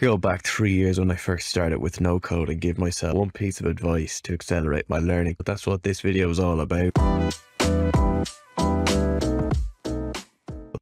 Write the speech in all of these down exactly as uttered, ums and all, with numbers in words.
go back three years when I first started with no code and give myself one piece of advice to accelerate my learning. But that's what this video is all about.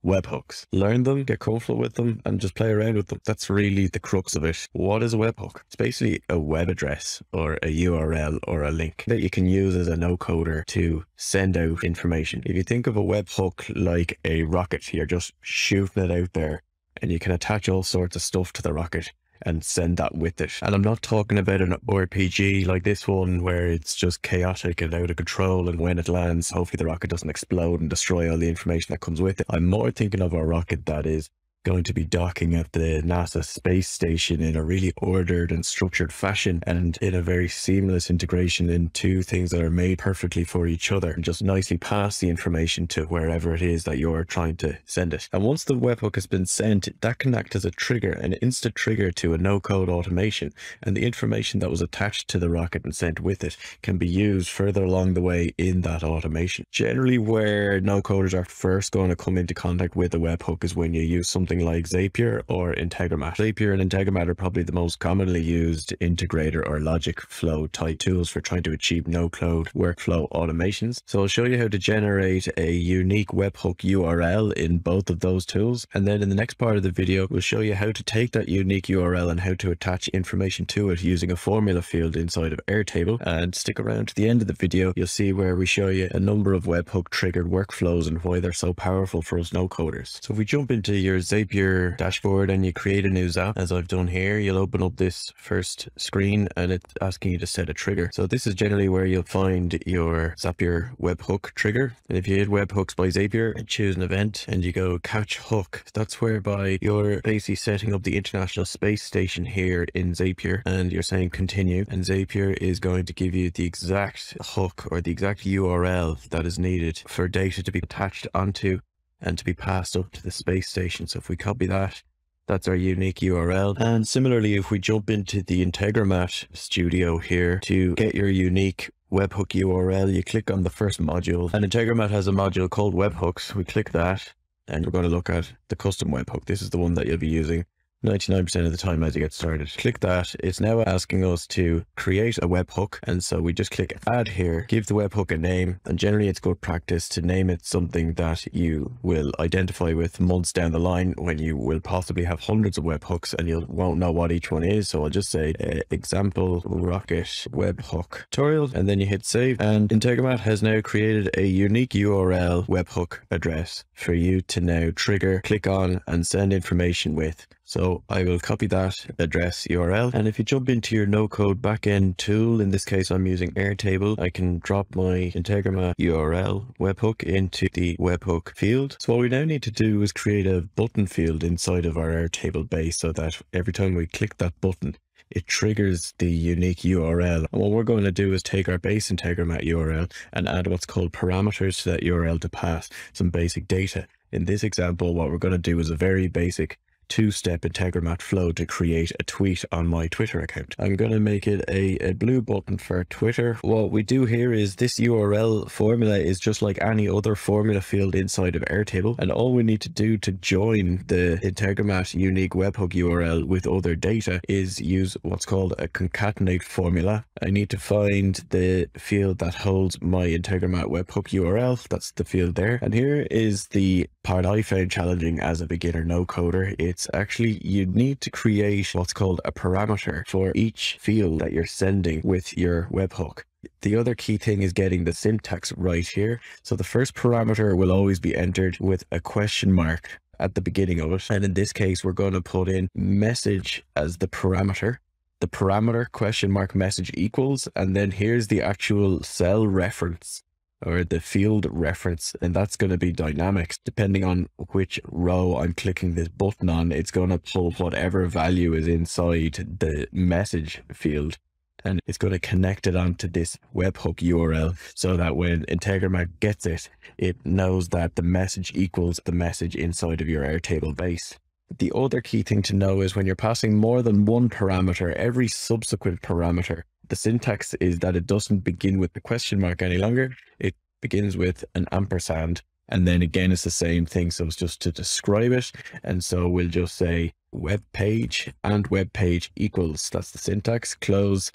Webhooks. Learn them, get comfortable with them, and just play around with them. That's really the crux of it. What is a webhook? It's basically a web address or a U R L or a link that you can use as a no-coder to send out information. If you think of a webhook like a rocket, you're just shooting it out there and you can attach all sorts of stuff to the rocket and send that with it. And I'm not talking about an R P G like this one where it's just chaotic and out of control, and when it lands, hopefully the rocket doesn't explode and destroy all the information that comes with it. I'm more thinking of a rocket that is going to be docking at the NASA space station in a really ordered and structured fashion, and in a very seamless integration into things that are made perfectly for each other, and just nicely pass the information to wherever it is that you're trying to send it. And once the webhook has been sent, that can act as a trigger, an instant trigger to a no-code automation, and the information that was attached to the rocket and sent with it can be used further along the way in that automation. Generally where no-coders are first going to come into contact with a webhook is when you use something like Zapier or Integromat. Zapier and Integromat are probably the most commonly used integrator or logic flow type tools for trying to achieve no-code workflow automations. So I'll show you how to generate a unique webhook U R L in both of those tools. And then in the next part of the video, we'll show you how to take that unique U R L and how to attach information to it using a formula field inside of Airtable. And stick around to the end of the video, you'll see where we show you a number of webhook triggered workflows and why they're so powerful for us no-coders. So if we jump into your Zapier your dashboard and you create a new Zap, as I've done here, you'll open up this first screen and it's asking you to set a trigger. So this is generally where you'll find your Zapier webhook trigger. And if you hit webhooks by Zapier and choose an event and you go catch hook, that's whereby you're basically setting up the International Space Station here in Zapier, and you're saying continue, and Zapier is going to give you the exact hook or the exact U R L that is needed for data to be attached onto and to be passed up to the space station. So if we copy that, that's our unique U R L. And similarly, if we jump into the Integromat studio here to get your unique webhook U R L, you click on the first module, and Integromat has a module called webhooks. We click that and we're going to look at the custom webhook. This is the one that you'll be using ninety-nine percent of the time as you get started. Click that. It's now asking us to create a webhook. And so we just click add here, give the webhook a name. And generally it's good practice to name it something that you will identify with months down the line, when you will possibly have hundreds of webhooks and you won't know what each one is. So I'll just say uh, example rocket webhook tutorial, and then you hit save, and Integromat has now created a unique U R L webhook address for you to now trigger, click on and send information with. So I will copy that address U R L. And if you jump into your no code backend tool, in this case, I'm using Airtable, I can drop my Integromat U R L webhook into the webhook field. So what we now need to do is create a button field inside of our Airtable base so that every time we click that button, it triggers the unique U R L. And what we're going to do is take our base Integromat U R L and add what's called parameters to that U R L to pass some basic data. In this example, what we're going to do is a very basic two-step Integromat flow to create a tweet on my Twitter account. I'm going to make it a, a blue button for Twitter. What we do here is this U R L formula is just like any other formula field inside of Airtable, and all we need to do to join the Integromat unique webhook U R L with other data is use what's called a concatenate formula. I need to find the field that holds my Integromat webhook U R L. That's the field there. And here is the part I found challenging as a beginner no-coder. It's actually, you need to create what's called a parameter for each field that you're sending with your webhook. The other key thing is getting the syntax right here. So the first parameter will always be entered with a question mark at the beginning of it. And in this case, we're going to put in message as the parameter. The parameter question mark message equals, and then here's the actual cell reference, or the field reference, and that's going to be dynamics. Depending on which row I'm clicking this button on, it's going to pull whatever value is inside the message field, and it's going to connect it onto this webhook U R L so that when Integromat gets it, it knows that the message equals the message inside of your Airtable base. The other key thing to know is when you're passing more than one parameter, every subsequent parameter, the syntax is that it doesn't begin with the question mark any longer. It begins with an ampersand. And then again, it's the same thing. So it's just to describe it. And so we'll just say web page and web page equals, that's the syntax, close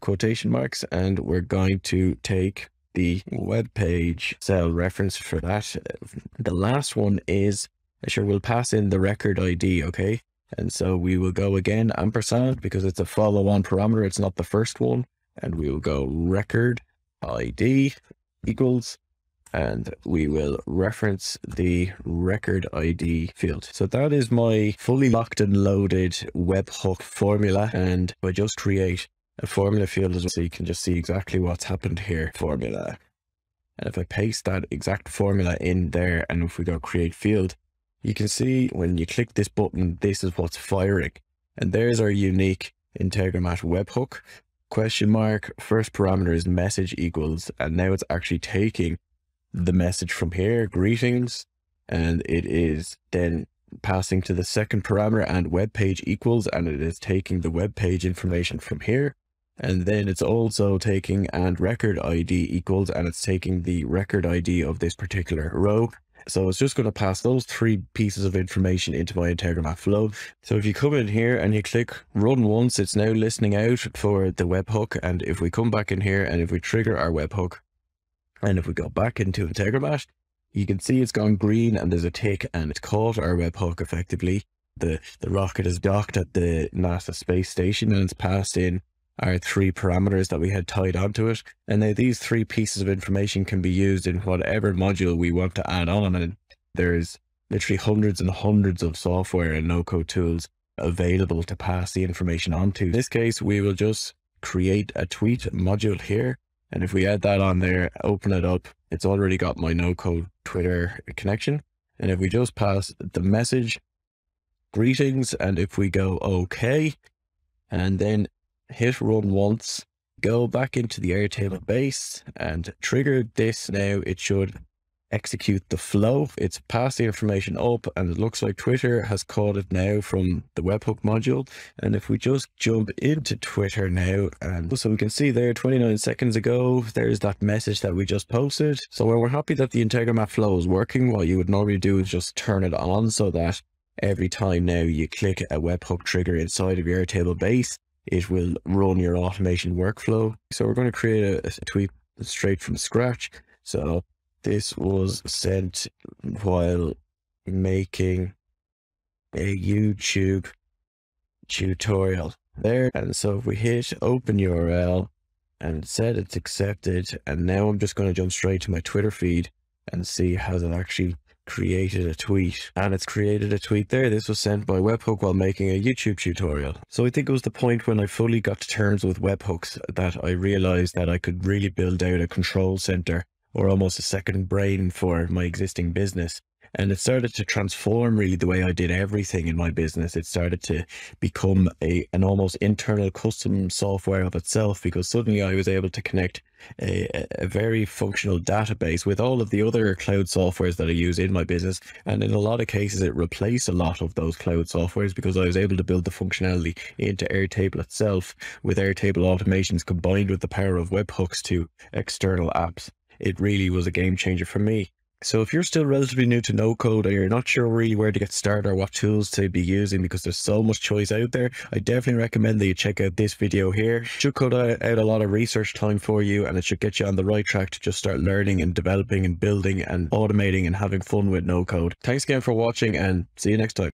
quotation marks. And we're going to take the web page cell reference for that. The last one is, sure, we'll pass in the record I D. Okay. And so we will go again, ampersand, because it's a follow on parameter. It's not the first one. And we will go record I D equals, and we will reference the record I D field. So that is my fully locked and loaded webhook formula. And I just create a formula field as well, so you can just see exactly what's happened here. Formula. And if I paste that exact formula in there, and if we go create field, you can see when you click this button, this is what's firing. And there's our unique Integromat webhook. Question mark, first parameter is message equals, and now it's actually taking the message from here, greetings, and it is then passing to the second parameter and web page equals, and it is taking the web page information from here. And then it's also taking and record I D equals, and it's taking the record I D of this particular row. So it's just going to pass those three pieces of information into my Integromat flow. So if you come in here and you click run once, it's now listening out for the webhook. And if we come back in here and if we trigger our webhook, and if we go back into Integromat, you can see it's gone green and there's a tick and it's caught our webhook effectively. The, the rocket is docked at the NASA space station and it's passed in our three parameters that we had tied onto it. And now these three pieces of information can be used in whatever module we want to add on. And there's literally hundreds and hundreds of software and no-code tools available to pass the information onto. In this case, we will just create a tweet module here. And if we add that on there, open it up, it's already got my no-code Twitter connection. And if we just pass the message, greetings, and if we go okay, and then hit run once, go back into the Airtable base and trigger this. Now it should execute the flow. It's passed the information up and it looks like Twitter has caught it now from the webhook module. And if we just jump into Twitter now, and so we can see there twenty-nine seconds ago, there's that message that we just posted. So we're happy that the Integromat flow is working. What you would normally do is just turn it on so that every time now you click a webhook trigger inside of your Airtable base, it will run your automation workflow. So we're going to create a, a tweet straight from scratch. So this was sent while making a YouTube tutorial there. And so if we hit open U R L and said it's accepted, and now I'm just going to jump straight to my Twitter feed and see how it actually created a tweet. And it's created a tweet there. This was sent by webhook while making a YouTube tutorial. So I think it was the point when I fully got to terms with webhooks that I realized that I could really build out a control center or almost a second brain for my existing business. And it started to transform really the way I did everything in my business. It started to become a, an almost internal custom software of itself, because suddenly I was able to connect a, a very functional database with all of the other cloud softwares that I use in my business. And in a lot of cases, it replaced a lot of those cloud softwares because I was able to build the functionality into Airtable itself with Airtable automations combined with the power of webhooks to external apps. It really was a game changer for me. So if you're still relatively new to no code, or you're not sure really where to get started or what tools to be using, because there's so much choice out there, I definitely recommend that you check out this video here. It should cut out a lot of research time for you, and it should get you on the right track to just start learning and developing and building and automating and having fun with no code. Thanks again for watching, and see you next time.